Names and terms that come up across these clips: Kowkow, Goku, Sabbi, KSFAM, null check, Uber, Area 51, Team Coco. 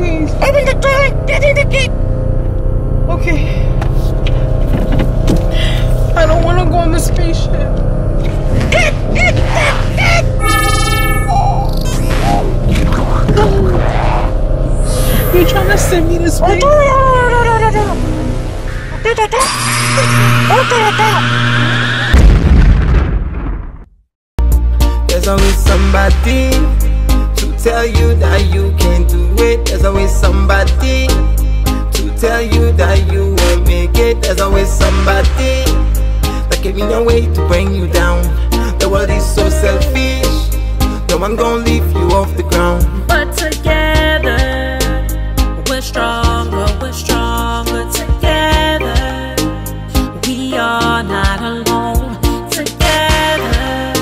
please. Open the door! Get in the gate! Okay. I don't want to go on the spaceship. You're trying to send me this way? There's always somebody to tell you that you can't do it. There's always somebody to tell you that you won't make it. There's always somebody that can be no way to bring you down. The world is so selfish. No one gonna leave you off the ground. But together we're stronger, we're stronger together. We are not alone. Together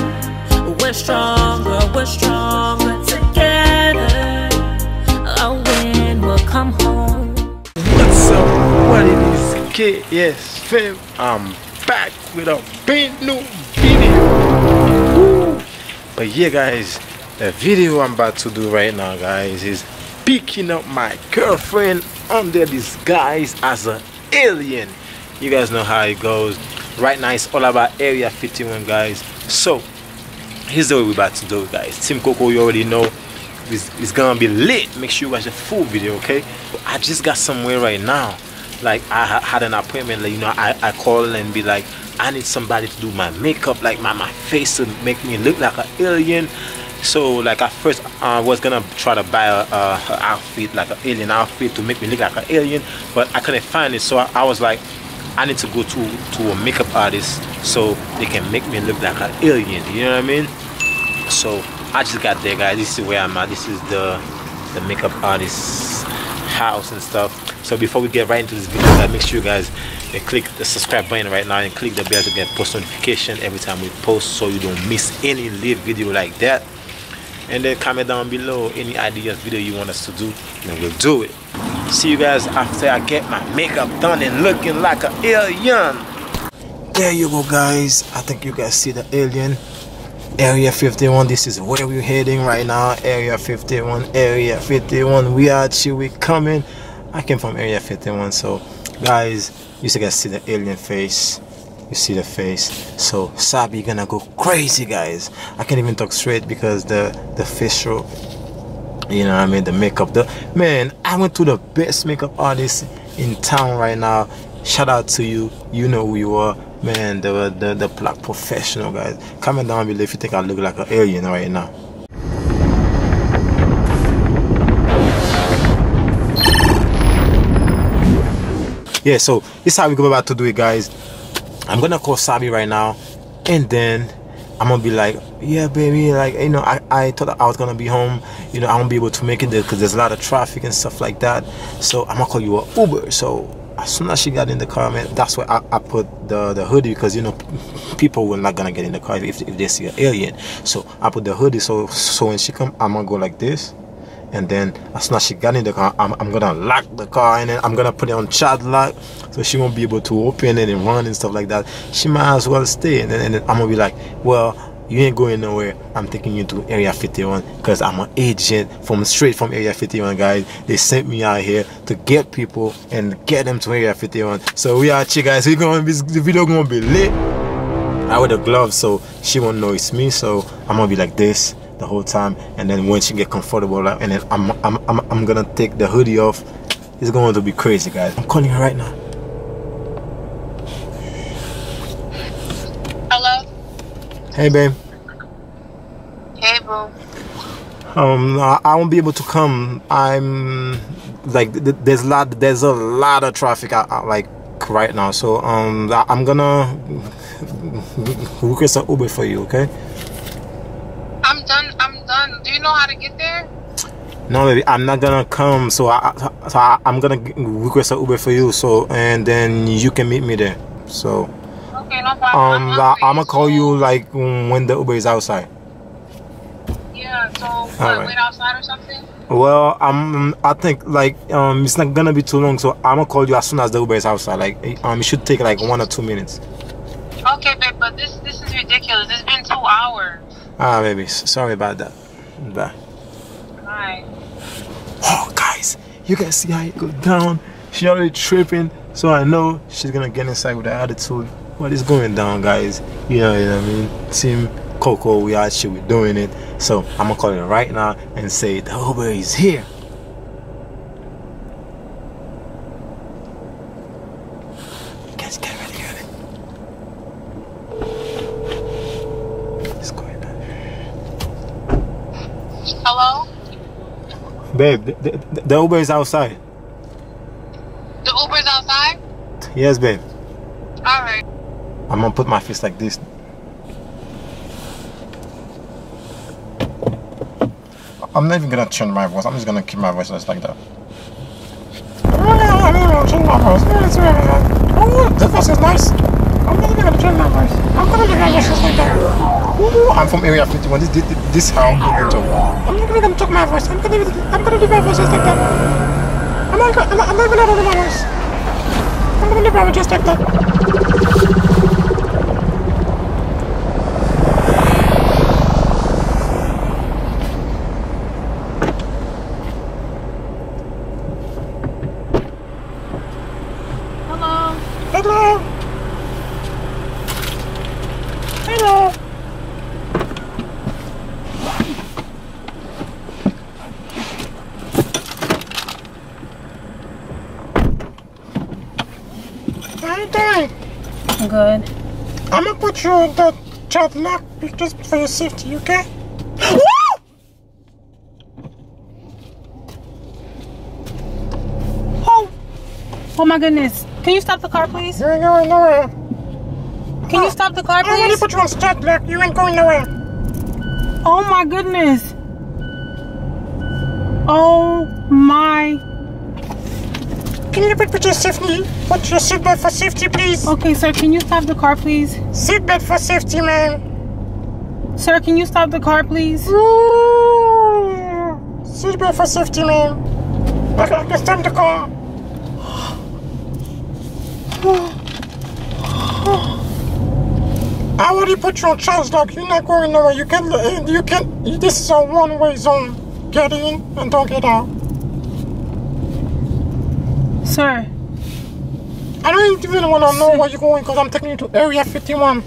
we're stronger, we're stronger together. A win will come home. What's up? What it is? KS Fam, I'm back with a brand new video. Woo! But yeah guys, the video I'm about to do right now guys is picking up my girlfriend under disguise as an alien. You guys know how it goes. Right now it's all about Area 51 guys. So here's the way we're about to do it guys. Team Coco, you already know, it's gonna be lit. Make sure you watch the full video, okay? But I just got somewhere right now. Like I had an appointment, like, you know, I call and be like, I need somebody to do my makeup, like my face to make me look like an alien. So like at first I was gonna try to buy a outfit, like an alien outfit to make me look like an alien, but I couldn't find it. So I was like, I need to go to a makeup artist so they can make me look like an alien, you know what I mean? So I just got there guys, this is where I'm at. This is the makeup artist's house and stuff. So before we get right into this video, make sure you guys click the subscribe button right now and click the bell to get post notification every time we post, so you don't miss any live video like that. And then comment down below any ideas video you want us to do, and we'll do it. See you guys after I get my makeup done and looking like an alien. There you go guys, I think you guys see the alien. Area 51, this is where we're heading right now. Area 51, Area 51, we are here, we coming. I came from Area 51, so guys, you guys see the alien face, you see the face, so Sabi gonna go crazy guys. I can't even talk straight because the facial, you know what I mean, the makeup, man, I went to the best makeup artist in town right now. Shout out to you, you know who you are, man, the black professional guys. Comment down below if you think I look like an alien right now. Yeah, so this is how we go about to do it guys. I'm gonna call Sabi right now and then I'm gonna be like, yeah baby, like, you know, I thought I was gonna be home, you know, I won't be able to make it there because there's a lot of traffic and stuff like that, so I'm gonna call you an Uber. So as soon as she got in the car, man, that's where I put the hoodie, because you know people were not gonna get in the car if they see an alien. So I put the hoodie, so when she come, I'm gonna go like this. And then as soon as she got in the car, I'm gonna lock the car and then I'm gonna put it on child lock, so she won't be able to open it and run and stuff like that. She might as well stay. And then I'm gonna be like, well, you ain't going nowhere, I'm taking you to Area 51 because I'm an agent straight from Area 51 guys. They sent me out here to get people and get them to Area 51. So we are here guys, the video gonna be lit. I wear the gloves so she won't know it's me, so I'm gonna be like this the whole time. And then when she get comfortable, and then I'm gonna take the hoodie off. It's going to be crazy guys. I'm calling her right now. Hello. Hey babe. Hey bro. I won't be able to come. I'm like, there's a lot of traffic out like right now, so I'm gonna request an Uber for you, okay? I'm done. Do you know how to get there? No, baby, I'm not gonna come. So I'm gonna request an Uber for you. So and then you can meet me there. So okay, no problem. I'm gonna call you like when the Uber is outside. Yeah. So what, wait outside or something? Well, I think like it's not gonna be too long. So I'm gonna call you as soon as the Uber is outside. Like it should take like 1 or 2 minutes. Okay, babe, but this is ridiculous. It's been 2 hours. Ah, baby, sorry about that. Bye. Bye. Oh, guys, You guys see how it go down. She already tripping, so I know she's gonna get inside with the attitude. But it's going down, guys. You know what I mean? Team Coco, we actually we're doing it. So I'm gonna call it right now and say the Uber is here. You guys get ready, get it. It's going down. Hello? Babe, the Uber is outside. The Uber's outside? Yes, babe. Alright. I'm gonna put my fist like this. I'm not even gonna change my voice. I'm just gonna keep my voice just like that. Change my voice. That voice is nice. I'm not even gonna change my voice. I'm gonna make my voice just like that. I'm from Area 51. This how people talk. I'm not even gonna talk my voice. I'm gonna do my voice just like that. I'm not even gonna do my voice. I'm gonna do my voice just like that. Hello. How you doing? Good. I'm gonna put you in the child lock just for your safety, okay? Oh! Oh my goodness. Can you stop the car, please? You're going nowhere. Can you stop the car, please? I'm gonna put you on stop block. You ain't going nowhere. Oh my goodness. Oh my. Can you put your seatbelt for safety, please? Okay, sir. Can you stop the car, please? Seatbelt for safety, ma'am. Sir, can you stop the car, please? Seatbelt for safety, ma'am. Okay, stop the car. I already put you on charge lock. You're not going nowhere. You can't. This is a one-way zone. Get in and don't get out. Sir, I don't even want to know where you're going because I'm taking you to Area 51.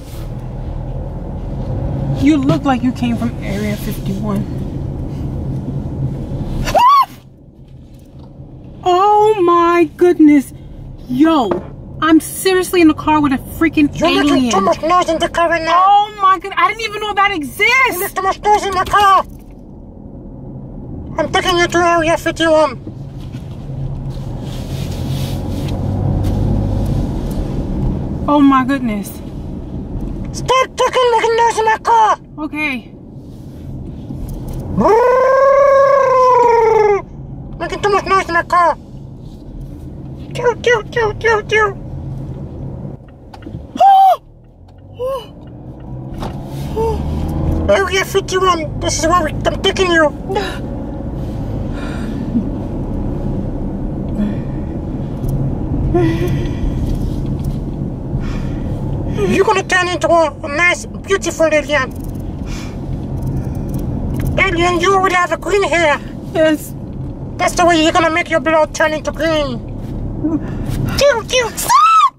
You look like you came from Area 51. Oh my goodness, yo. I'm seriously in the car with a freaking alien. You're making too much noise in the car right now. Oh my god, I didn't even know that exists. You make too much noise in the car. I'm taking you to Area 51. Oh my goodness. Stop fucking making noise in my car. Okay. Making too much noise in my car. Kill. Area 51, this is where I'm taking you. You're gonna turn into a nice, beautiful alien. Alien, you already have a green hair. Yes. That's the way you're gonna make your blood turn into green. Stop!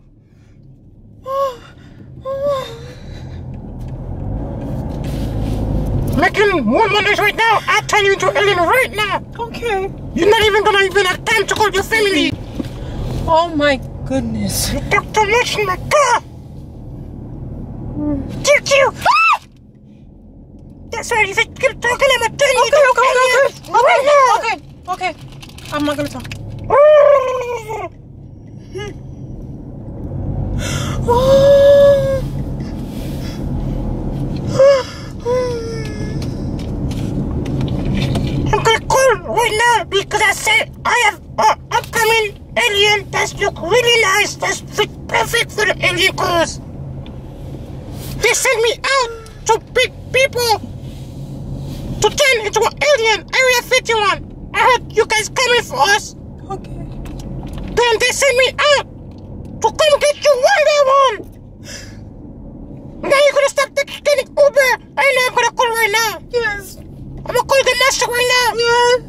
Making woman is right now. I'll turn you into alien right now. Okay. You're not even gonna have time to call your family. Oh my goodness. You talk too much in my car. QQ! That's right. If you keep talking, I'm gonna turn you into alien right now. Okay. I'm not gonna talk. Because I said I have an upcoming alien that looks really nice, that's perfect for the alien cause. They sent me out to pick people to turn into an alien, Area 51. I heard you guys coming for us. Okay. Then they sent me out to come get you one by one. Now you're gonna stop getting Uber. I know I'm gonna call right now. Yes. I'm gonna call the master right now. Yes.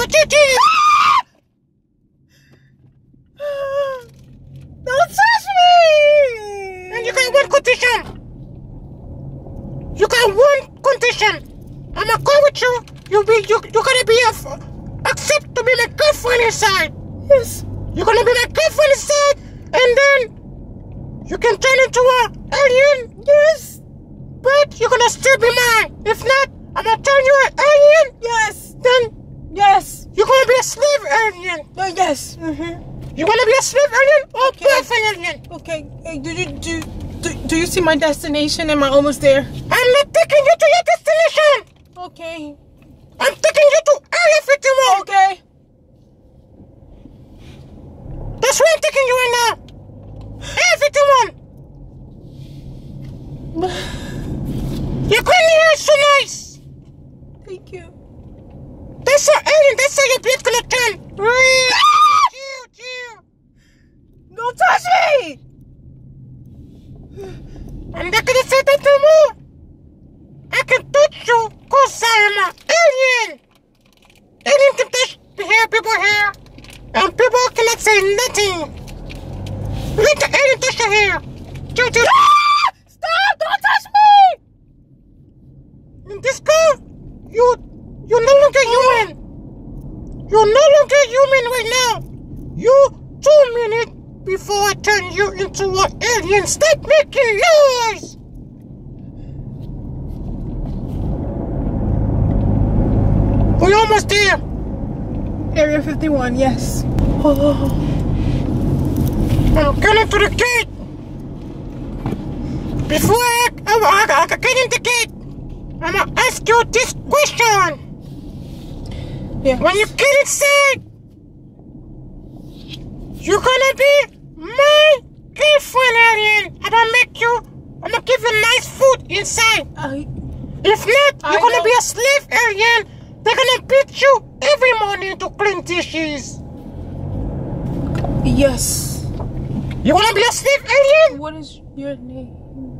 What you did? Don't touch me! And you got one condition. You got one condition. I'ma go with you. You gotta be accept to be my girlfriend inside. Yes. You're gonna be my girlfriend inside, and then you can turn into an alien. Yes. But you're gonna still be mine. If not, I'ma turn you an alien. Yes. Then. Yes. You're gonna be a slave alien. Yes. Mm-hmm. You're gonna be a slave alien or okay. Girlfriend alien. Okay. Hey, do you see my destination? Am I almost there? I'm not taking you to your destination. Okay. I'm taking you to Area 51. Okay. That's where I'm taking you right now. Area 51. Your green hair is so nice. Thank you. That's how alien, that's how your blood's gonna turn. Chill. Don't touch me! I'm not gonna say that no more. I can touch you because I am an alien. Alien can touch people here. And people cannot say nothing. Let the alien touch your hair. Chill. Stop! Don't touch me! In this car, you're no longer human. You're no longer human right now. You 2 minutes before I turn you into an alien. Stop making noise. We're almost there. Area 51, yes. Oh. I'm coming to the gate. Before I get in the gate, I'm gonna ask you this question. Yes. When you get inside, you're gonna be my girlfriend, alien. I'm gonna give you nice food inside. If not, you're gonna be a slave, alien. They're gonna beat you every morning to clean dishes. Yes. You wanna be a slave, alien? What is your name?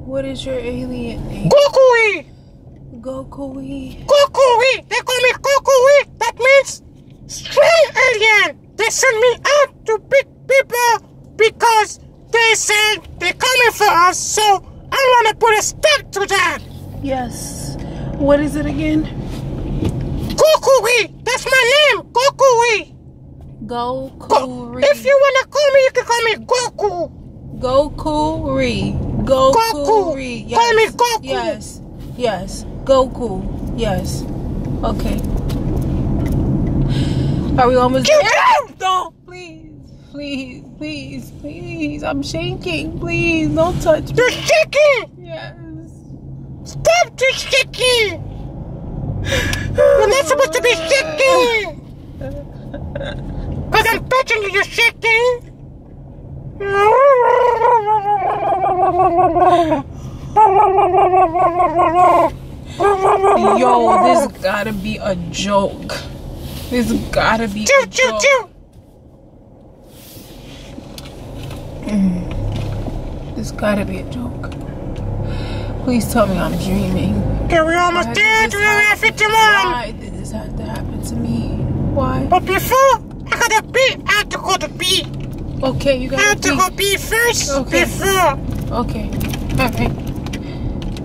What is your alien name? Goku-y. Coco-y! They call me Coco-y! That means strong alien! They send me out to beat people because they said they're coming for us, so I wanna put a stop to that! Yes. What is it again? Coco-y! That's my name! Coco-y! Goku-y. If you wanna call me, you can call me Goku! Goku-y. Goku-y. Yes. Call me Goku! Yes. Yes. Goku. Yes. Okay. Are we almost there? Don't. Please. I'm shaking. Please. Don't touch me. You're shaking. Yes. Stop the shaking. You're not supposed to be shaking. Because I'm touching you. You're shaking. Yo, this gotta be a joke. This gotta be a joke. This gotta be a joke. Please tell me I'm dreaming. Yeah, we almost did. We already have 51. Why did this have to happen to me? Why? But before I gotta pee, I have to go to pee. Okay, you gotta. I have to go pee first. Okay. Before. Okay. Alright.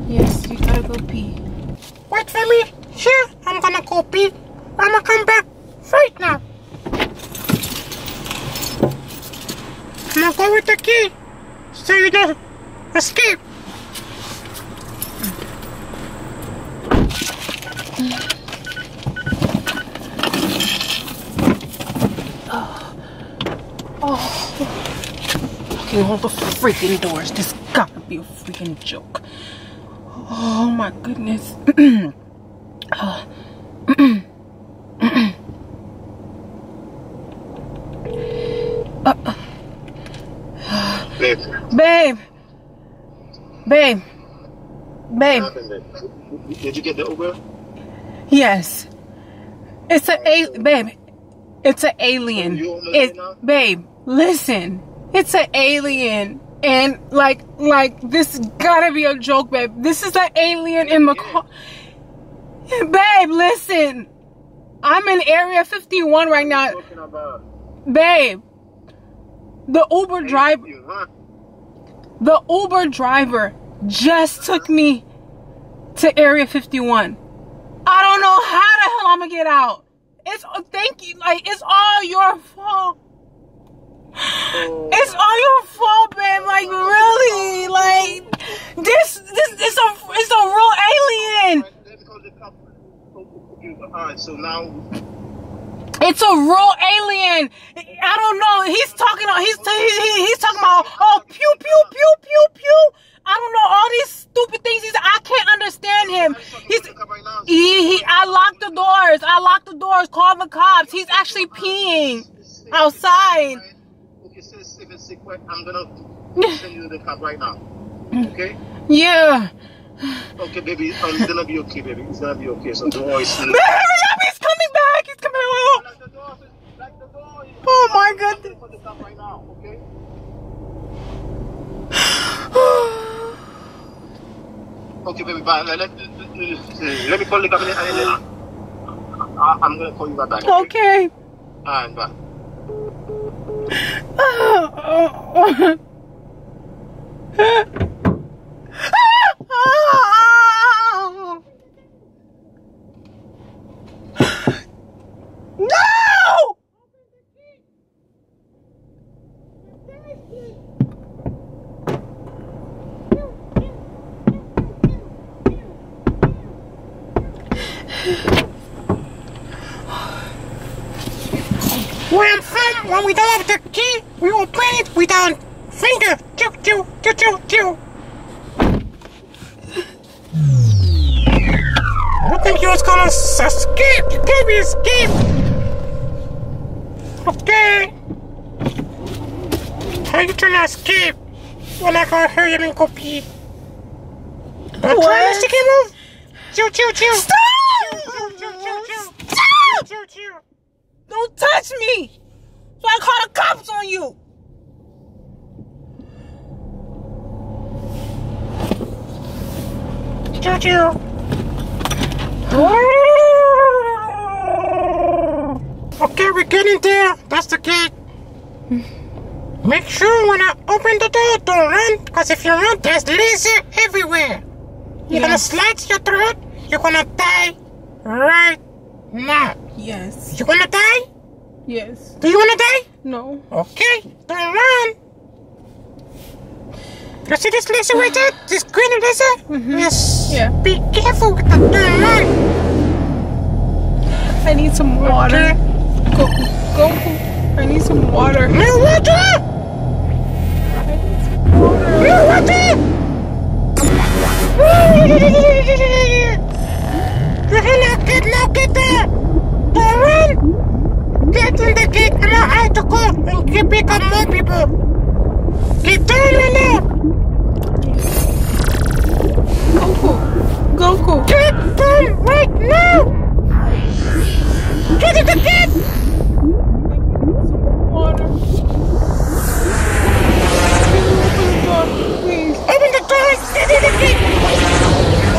Yes, you gotta go pee. Wait for me. Sure, I'm gonna go pee. I'm gonna come back right now. I'm gonna go with the key so you don't escape. Oh. Okay, hold the freaking doors. This gotta be a freaking joke. Oh my goodness. Babe. Did you get the Uber? Yes. It's an alien. Babe, listen. It's an alien. And like this gotta be a joke, babe. This is an alien in my car. Babe, listen. I'm in Area 51 right now. Babe, the Uber driver just took me to Area 51. I don't know how the hell I'm gonna get out. It's all your fault. It's all your fault, babe. Like, really? Like, it's a real alien. I don't know. He's talking about, oh, pew pew pew pew pew. I don't know, all these stupid things. I can't understand him. I locked the doors. Call the cops. He's actually peeing outside. I'm gonna send you the cop right now. Okay? Yeah. Okay, baby. It's gonna be okay, baby. It's gonna be okay. So don't worry. Hurry up! He's coming back. He's coming out. Like the door. Oh my goodness. For the cop right now, okay? Okay, baby. Bye. Let me call the cop and then I'm gonna call you back. Okay. Alright, bye. No! Where I'm from, when we don't have the key, we will play it with our finger. Choo choo choo choo choo. I think you was gonna escape. You can't be escaped. Okay. How you trying to escape? You're not gonna hurry and then go pee. I'm trying to stick and move. Choo choo choo. Stop! Choo choo choo choo. Stop! Choo choo. Don't touch me! So I call the cops on you! Choo-choo! Okay, we're getting there. That's the gate. Make sure when I open the door, don't run. Because if you run, there's laser everywhere. You're gonna slide your throat. You're gonna die right now. Yes. You wanna die? Yes. Do you wanna die? No. Okay, don't run. You see this laser right there? This green laser? Mm-hmm. Yes. Yeah. Be careful with the damn run. I need some water. Okay. Go. I need some water. No water! I need some water. No water! Now get there! Don't run! Get in the gate and I have to go and get pick up more people! Get down in there! Coco! Get down right now! Get in the gate! I need some water. Open the door, please! Open the door! Get in the gate!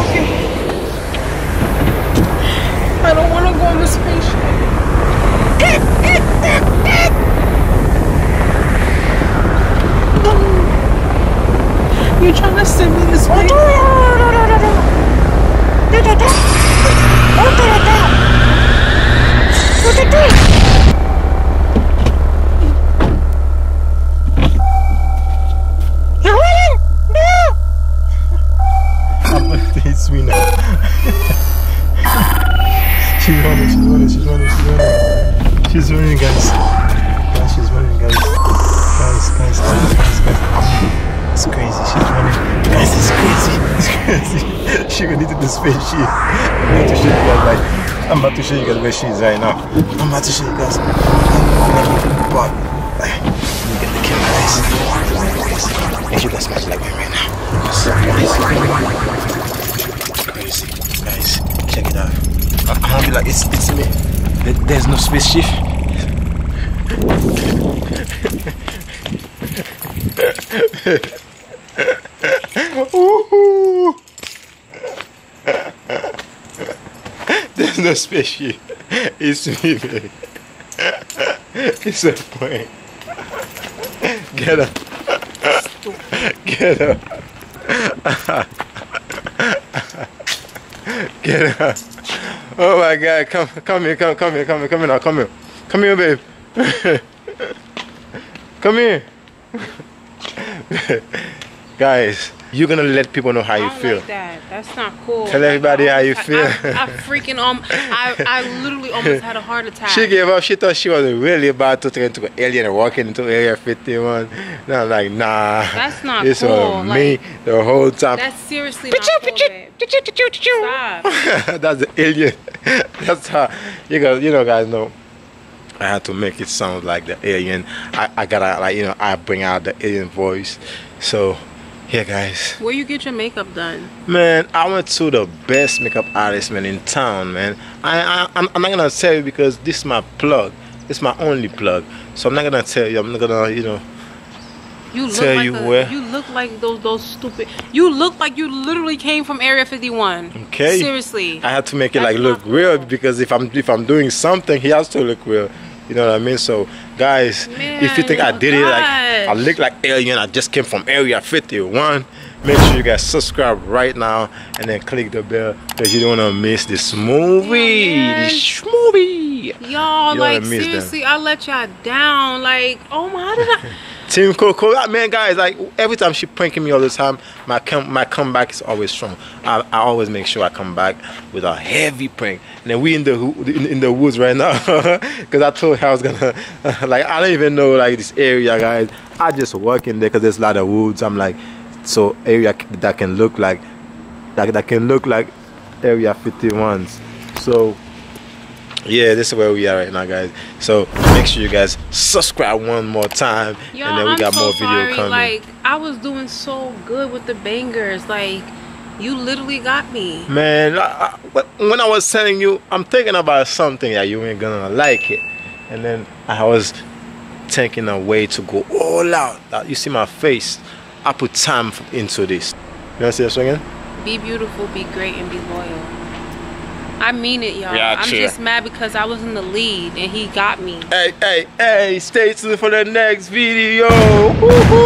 Okay. I don't want to go on the spaceship. Get! You're trying to send me in the spaceship. She's running, guys. Yeah, she's running, guys. Guys. It's crazy. She's running. Guys, it's crazy. She's gonna need the spaceship. I'm about to show you guys where she is right now. But you get the camera, guys. And you guys might like me right now. It's crazy. Guys, check it out. I'm gonna be like, it's me. There's no spaceship. There's no spaceship. It's me. It's a point. Get up. Get up. Get up. Oh my God, come here now. Come here, babe. Come here. Guys, you're gonna let people know how you feel. Like that. That's not cool. Tell everybody how you feel. I freaking I literally almost had a heart attack. She gave up. She thought she was really about to turn into an alien and walk into Area 51. And I'm like, nah. That's not cool. This was me the whole time. That's seriously not cool, babe. Stop. That's the alien. That's how you know guys know. I had to make it sound like the alien. I gotta I bring out the alien voice. So. Yeah, guys. Where you get your makeup done? Man, I went to the best makeup artist, man, in town, man. I'm not gonna tell you because this is my plug. It's my only plug. So I'm not gonna tell you. I'm not gonna, tell you where. You look like those stupid. You look like you literally came from Area 51. Okay. Seriously. I had to make it look real because if I'm doing something, he has to look real. You know what I mean? So, guys, man, if you think I did it, I look like alien, I just came from Area 51, make sure you guys subscribe right now and then click the bell because you don't want to miss this movie. Y'all, like, seriously, I let y'all down. Like, oh my, how did I? Team Coco, man, guys, like, every time she pranking me all the time, my comeback is always strong. I always make sure I come back with a heavy prank. And then we in the woods right now, because I told her I was gonna, like, I don't even know, like, this area, guys. I just walk in there because there's a lot of woods. I'm like, so area that can look like, Area 51's. So. Yeah, this is where we are right now, guys. So make sure you guys subscribe one more time, and then we got more video coming. Like, I was doing so good with the bangers, like you literally got me. Man, when I was telling you, I'm thinking about something that you ain't gonna like it, and then I was taking a way to go all out. You see my face? I put time into this. You wanna see this again? Be beautiful, be great, and be loyal. I mean it, y'all. Gotcha. I'm just mad because I was in the lead and he got me. Hey, stay tuned for the next video. Woo-hoo.